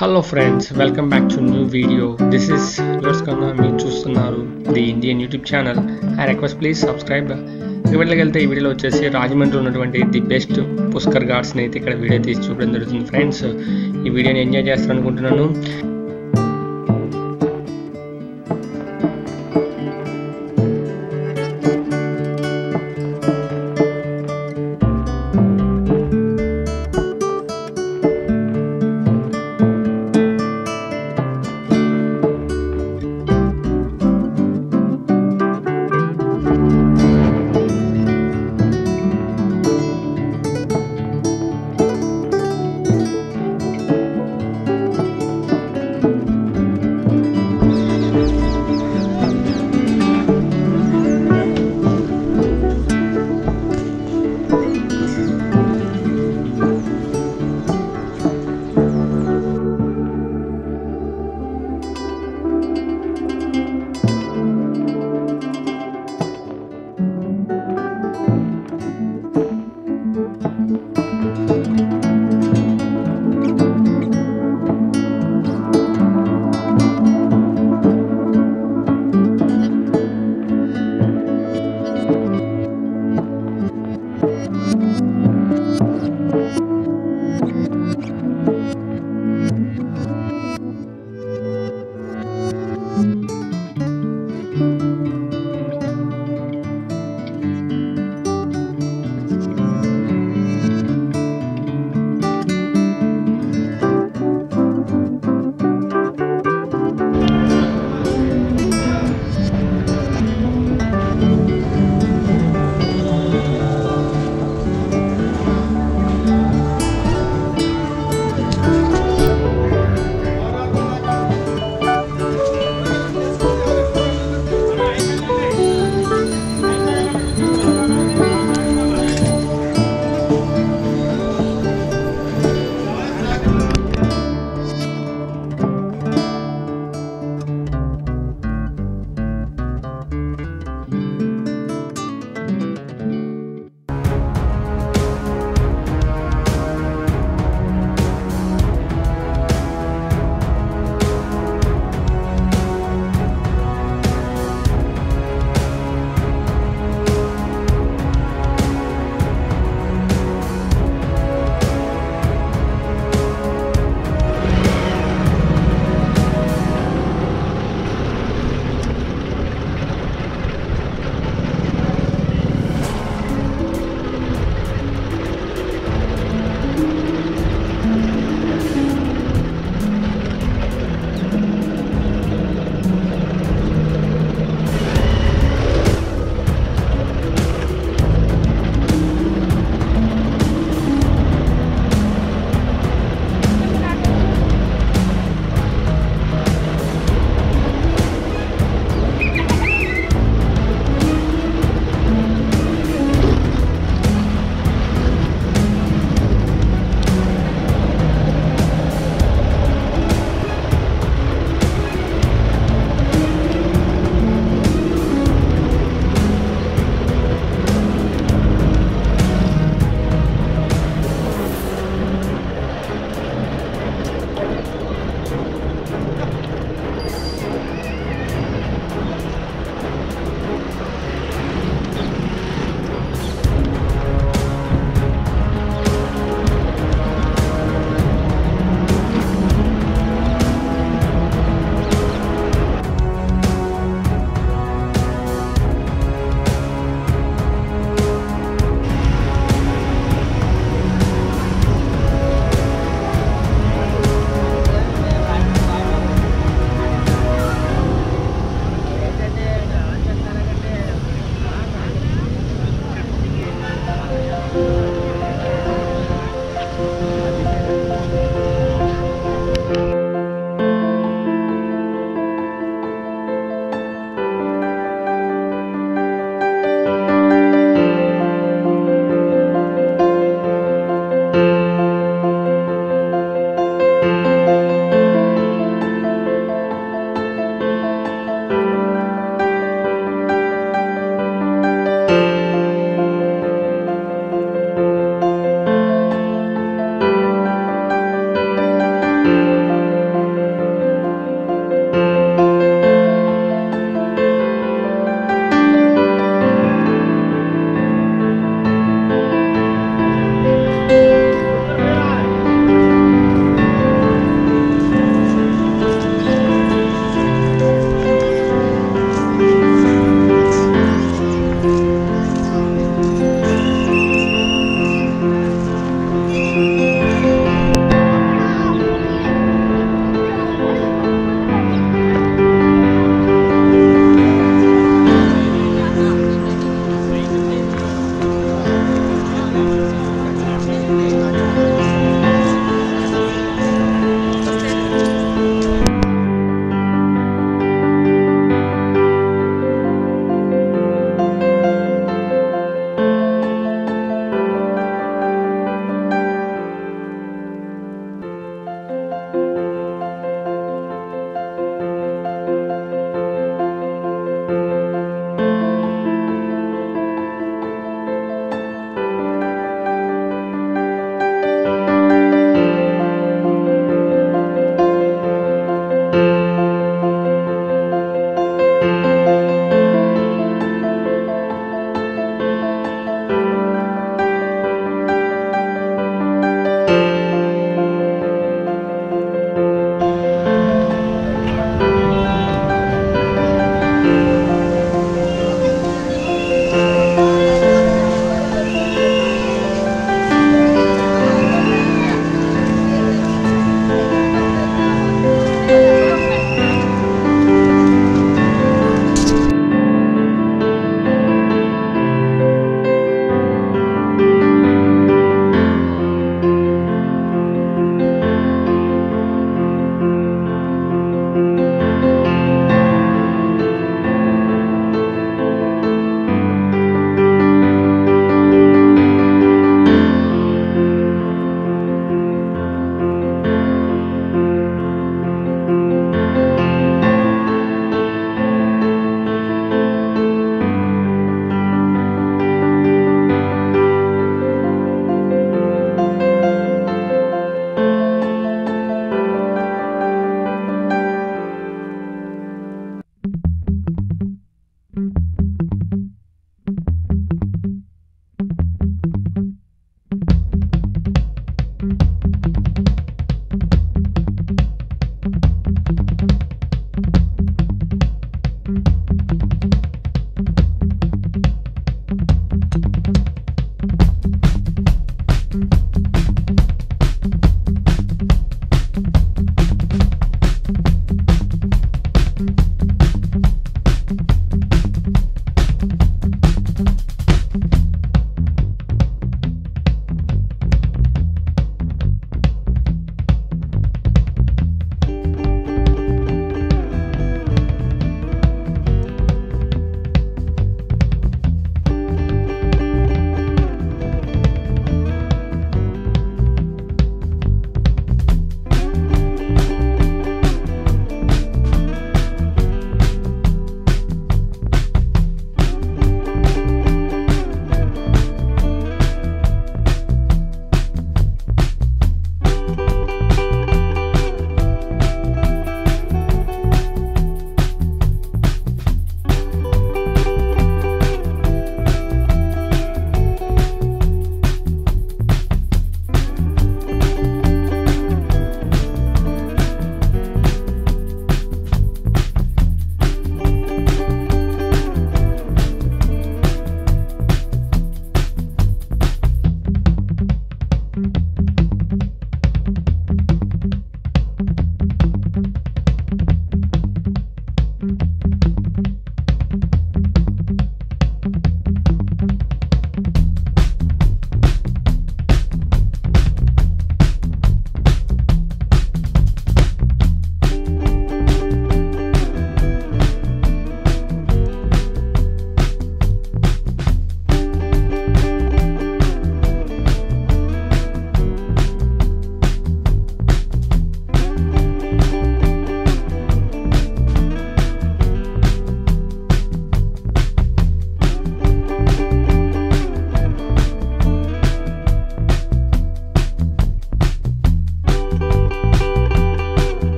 Hello friends, welcome back to new video. This is Uskanna Meetu Sanaru, the Indian YouTube channel. I request please subscribe. Ivallagalthe ee video lo vachesi Rajamundry unnatuvanti the best Pushkar Ghats ni ikkada video teesi chupidandarutundi friends. Ee video ni enjoy chestaru anukuntunnanu.